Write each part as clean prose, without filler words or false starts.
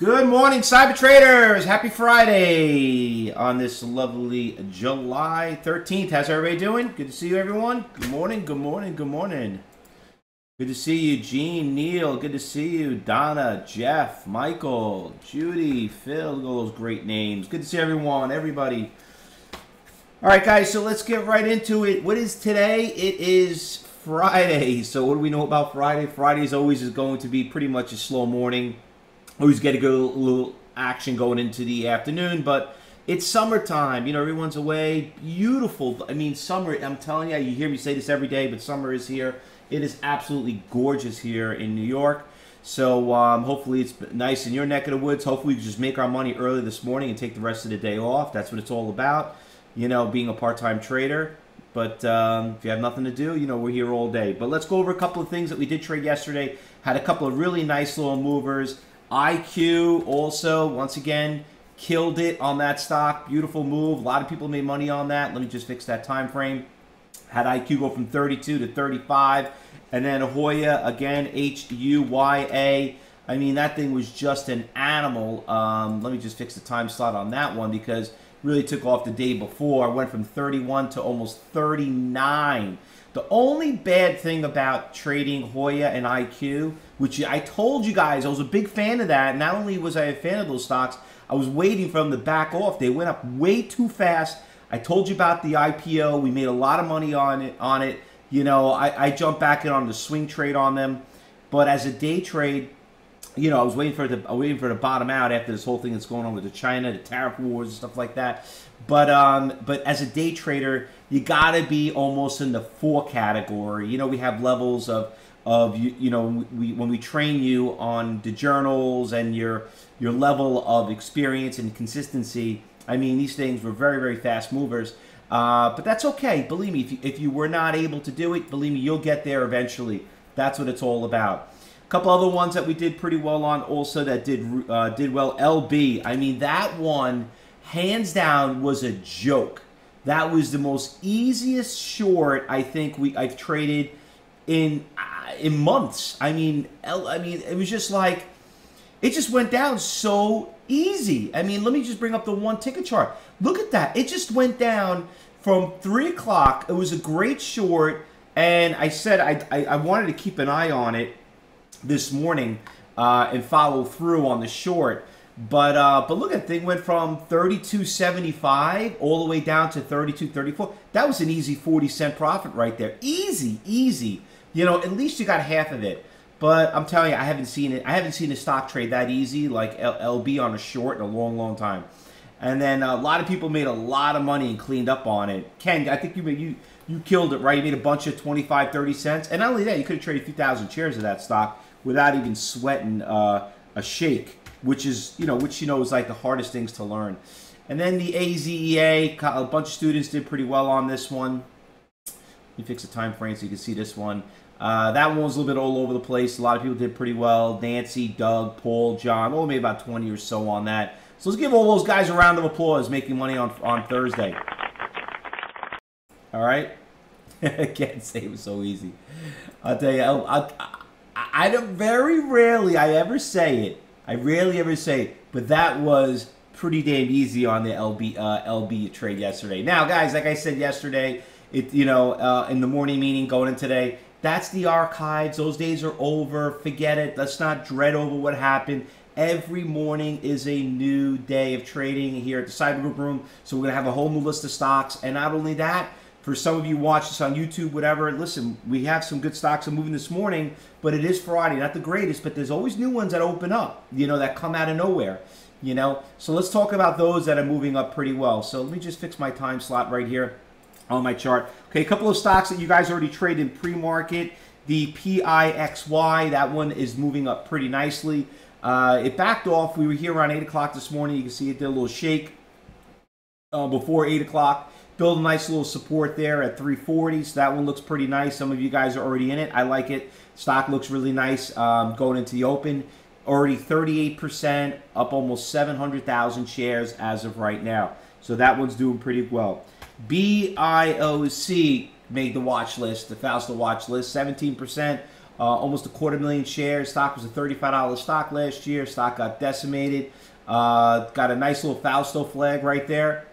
Good morning, Cyber Traders. Happy Friday on this lovely July 13th. How's everybody doing? Good to see you, everyone. Good morning, good morning, good morning. Good to see you, Gene, Neil. Good to see you, Donna, Jeff, Michael, Judy, Phil. Look at all those great names. Good to see everyone, everybody. All right, guys, so let's get right into it. What is today? It is Friday. So what do we know about Friday? Friday is always going to be pretty much a slow morning. Always get a good little action going into the afternoon, but it's summertime. You know, everyone's away. Beautiful. I mean, summer, I'm telling you, you hear me say this every day, but summer is here. It is absolutely gorgeous here in New York. So hopefully it's nice in your neck of the woods. Hopefully we just make our money early this morning and take the rest of the day off. That's what it's all about, you know, being a part-time trader. But if you have nothing to do, you know, we're here all day. But let's go over a couple of things that we did trade yesterday. Had a couple of really nice little movers. IQ also, once again, killed it on that stock. Beautiful move. A lot of people made money on that. Let me just fix that time frame. Had IQ go from 32 to 35. And then HUYA, again, HUYA. I mean, that thing was just an animal. Let me just fix the time slot on that one because it really took off the day before. It went from 31 to almost 39. The only bad thing about trading HUYA and IQ, which I told you guys, I was a big fan of that. Not only was I a fan of those stocks, I was waiting for them to back off. They went up way too fast. I told you about the IPO. We made a lot of money on it. You know, I jumped back in on the swing trade on them. But as a day trade, you know, I was waiting for it to, bottom out after this whole thing that's going on with the China, the tariff wars and stuff like that. But as a day trader, you got to be almost in the four category. You know, we have levels of, you know, when we train you on the journals and your level of experience and consistency. I mean, these things were very, very fast movers. But that's okay. Believe me, if you were not able to do it, believe me, you'll get there eventually. That's what it's all about. A couple other ones that we did pretty well on also that did well. LB. I mean, that one, hands down, was a joke. That was the most easiest short I think I've traded in months. I mean, it was just like it just went down so easy. I mean, let me just bring up the one ticker chart. Look at that. It just went down from 3 o'clock. It was a great short, and I said I wanted to keep an eye on it this morning and follow through on the short. But look at it. Thing went from 32.75 all the way down to 32.34. That was an easy 40-cent profit right there. Easy, easy. You know, at least you got half of it. But I'm telling you, I haven't seen it. I haven't seen a stock trade that easy like LB on a short in a long, long time. And then a lot of people made a lot of money and cleaned up on it. Ken, I think you killed it, right? You made a bunch of 25, 30 cents. And not only that, you could have traded a few thousand shares of that stock without even sweating a shake. Which is, you know, is like the hardest things to learn. And then the AZEA, a bunch of students did pretty well on this one. Let me fix the time frame so you can see this one. That one was a little bit all over the place. A lot of people did pretty well. Nancy, Doug, Paul, John, only made about 20 or so on that. So let's give all those guys a round of applause making money on Thursday. All right? I can't say it was so easy. I'll tell you, I don't, very rarely I ever say it. I rarely ever say it, but that was pretty damn easy on the LB trade yesterday. Now, guys, like I said yesterday, in the morning meeting going in today, that's the archives. Those days are over. Forget it. Let's not dread over what happened. Every morning is a new day of trading here at the Cyber Group Room, so we're going to have a whole new list of stocks. And not only that, for some of you watch this on YouTube, whatever, listen, we have some good stocks that are moving this morning, but it is Friday, not the greatest, but there's always new ones that open up, you know, that come out of nowhere, you know. So let's talk about those that are moving up pretty well. So let me just fix my time slot right here on my chart. Okay, a couple of stocks that you guys already traded in pre-market. The PIXY, that one is moving up pretty nicely. It backed off. We were here around 8 o'clock this morning. You can see it did a little shake before 8 o'clock. Build a nice little support there at 340, so that one looks pretty nice. Some of you guys are already in it. I like it. Stock looks really nice going into the open. Already 38%, up almost 700,000 shares as of right now. So that one's doing pretty well. BIOC made the watch list, the Fausta watch list, 17%, almost a $250,000 shares. Stock was a $35 stock last year. Stock got decimated. Got a nice little Fausto flag right there.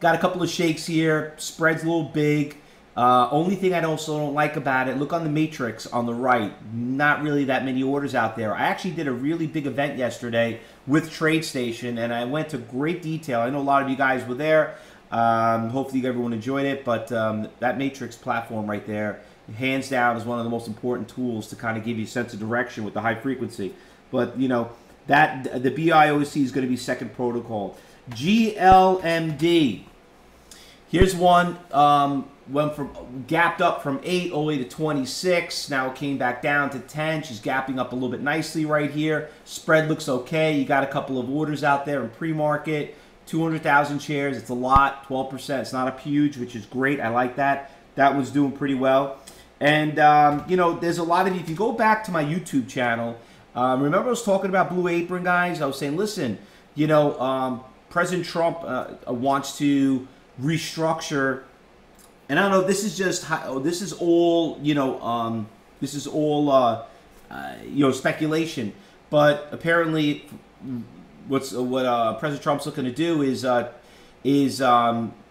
Got a couple of shakes here. Spread's a little big. Only thing I also don't like about it, look on the matrix on the right, not really that many orders out there. I actually did a really big event yesterday with TradeStation, and I went to great detail. I know a lot of you guys were there. Hopefully everyone enjoyed it, but that matrix platform right there, hands down, is one of the most important tools to kind of give you a sense of direction with the high frequency. But, you know, that the BIOC is going to be second protocol. GLMD. Here's one. Went from gapped up from 8 all the way to 26. Now it came back down to 10. She's gapping up a little bit nicely right here. Spread looks okay. You got a couple of orders out there in pre-market. 200,000 shares. It's a lot. 12%. It's not a huge, which is great. I like that. That was doing pretty well. And you know, there's a lot of you. If you go back to my YouTube channel, remember I was talking about Blue Apron, guys. I was saying, listen, you know, President Trump wants to restructure. And I don't know, this is just, this is all, you know, this is all, you know, speculation. But apparently what President Trump's looking to do is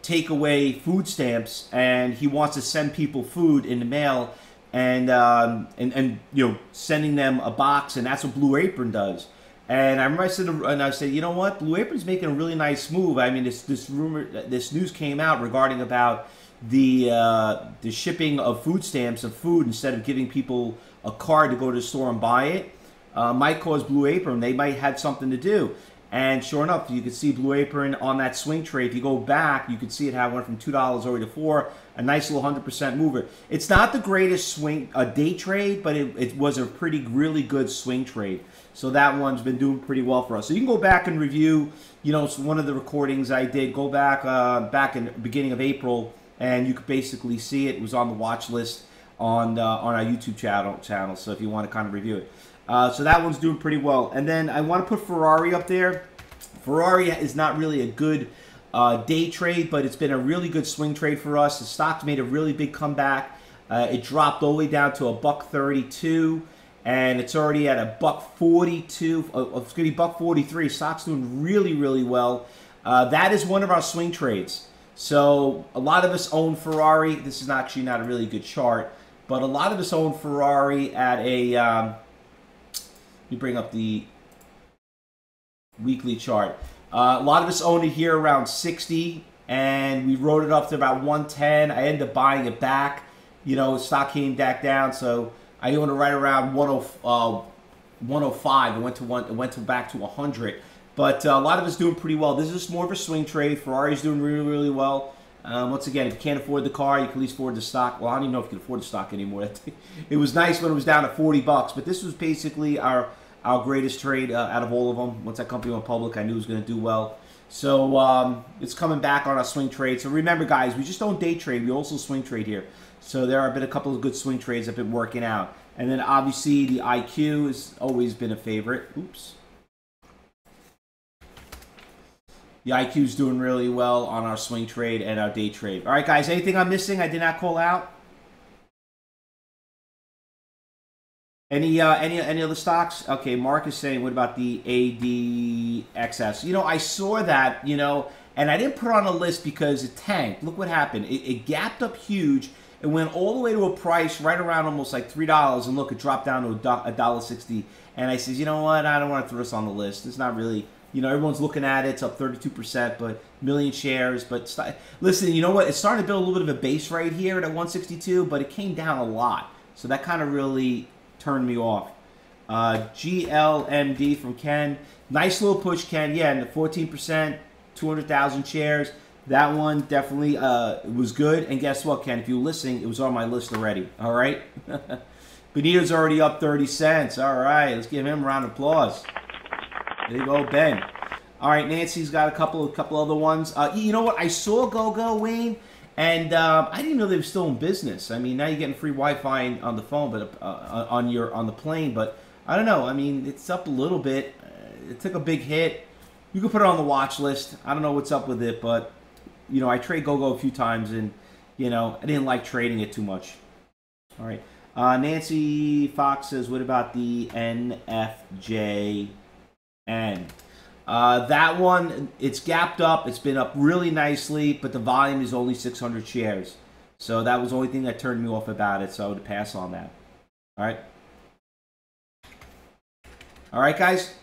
take away food stamps, and he wants to send people food in the mail, and you know, sending them a box, and that's what Blue Apron does. And I remember I said, and I said, you know what, Blue Apron's making a really nice move. I mean, this news came out regarding about the shipping of food stamps of food instead of giving people a card to go to the store and buy it, might cause Blue Apron. They might have something to do. And sure enough, you could see Blue Apron on that swing trade. If you go back, you could see it how it went from $2 over to $4, a nice little 100% mover. It's not the greatest swing, a day trade, but it was a pretty, really good swing trade. So that one's been doing pretty well for us. So you can go back and review, you know, one of the recordings I did. Go back, back in the beginning of April, and you could basically see it. It was on the watch list on our YouTube channel. So if you want to kind of review it, so that one's doing pretty well. And then I want to put Ferrari up there. Ferrari is not really a good day trade, but it's been a really good swing trade for us. The stock's made a really big comeback. It dropped all the way down to $1.32, and it's already at $1.42. It's going to be $1.43. Stock's doing really, really well. That is one of our swing trades. So a lot of us own Ferrari. This is actually not a really good chart, but a lot of us own Ferrari at a, let me bring up the weekly chart. A lot of us owned it here around 60, and we rode it up to about 110. I ended up buying it back. You know, stock came back down, so I owned it right around 105. It went back to 100. But a lot of it's doing pretty well. This is more of a swing trade. Ferrari's doing really, really well. Once again, if you can't afford the car, you can at least afford the stock. Well, I don't even know if you can afford the stock anymore. It was nice when it was down to $40, but this was basically our greatest trade out of all of them. Once that company went public, I knew it was going to do well. So it's coming back on our swing trade. So remember, guys, we just don't day trade. We also swing trade here. So there have been a couple of good swing trades that have been working out. And then obviously the IQ has always been a favorite. Oops. The IQ's doing really well on our swing trade and our day trade. All right, guys, anything I'm missing I did not call out? Any other stocks? Okay, Mark is saying, what about the ADXS? You know, I saw that, you know, and I didn't put it on a list because it tanked. Look what happened. It gapped up huge. It went all the way to a price right around almost like $3, and look, it dropped down to $1.60. And I said, you know what? I don't want to throw this on the list. It's not really... You know, everyone's looking at it. It's up 32%, but million shares. But listen, you know what? It's starting to build a little bit of a base right here at 162, but it came down a lot. So that kind of really turned me off. GLMD from Ken. Nice little push, Ken. Yeah, and the 14%, 200,000 shares. That one definitely was good. And guess what, Ken? If you're listening, it was on my list already. All right? Benito's already up 30 cents. All right. Let's give him a round of applause. There you go, Ben. All right, Nancy's got a couple other ones. You know what? I saw GoGo, Wayne, and I didn't know they were still in business. I mean, now you're getting free Wi-Fi on the phone, but on the plane. But I don't know. I mean, it's up a little bit. It took a big hit. You can put it on the watch list. I don't know what's up with it, but you know, I trade GoGo a few times, and you know, I didn't like trading it too much. All right. Nancy Fox says, what about the NFJN? That one, it's gapped up. It's been up really nicely, but the volume is only 600 shares. So that was the only thing that turned me off about it, so I would pass on that. All right. All right, guys.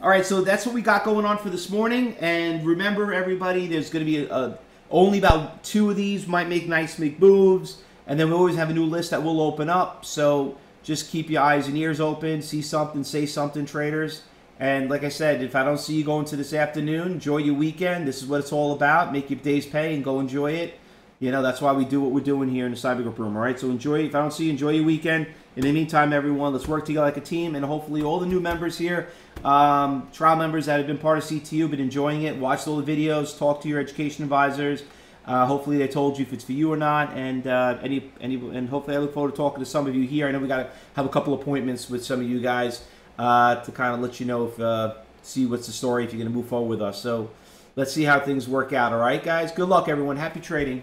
All right, so that's what we got going on for this morning. And remember, everybody, there's going to be only about 2 of these might make nice big moves. And then we always have a new list that we'll open up. So just keep your eyes and ears open. See something, say something, traders. And like I said, if I don't see you going to this afternoon, enjoy your weekend. This is what it's all about. Make your day's pay and go enjoy it. You know, that's why we do what we're doing here in the Cyber Group Room, all right? So enjoy. If I don't see you, enjoy your weekend. In the meantime, everyone, let's work together like a team. And hopefully all the new members here, trial members that have been part of CTU, been enjoying it, watched all the videos, talk to your education advisors. Hopefully they told you if it's for you or not, and and hopefully I look forward to talking to some of you here. I know we got to have a couple appointments with some of you guys to kind of let you know if see what's the story if you're going to move forward with us. So let's see how things work out. All right, guys. Good luck, everyone. Happy trading.